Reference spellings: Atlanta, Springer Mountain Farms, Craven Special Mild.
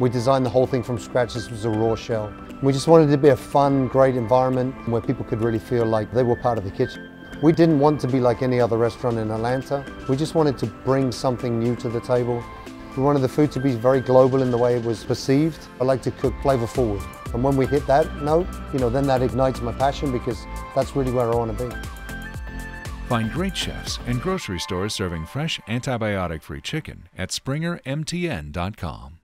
We designed the whole thing from scratch. This was a raw shell. We just wanted it to be a fun, great environment where people could really feel like they were part of the kitchen. We didn't want to be like any other restaurant in Atlanta. We just wanted to bring something new to the table. We wanted the food to be very global in the way it was perceived. I like to cook flavor forward. And when we hit that note, then that ignites my passion, because that's really where I want to be. Find great chefs and grocery stores serving fresh, antibiotic-free chicken at SpringerMTN.com.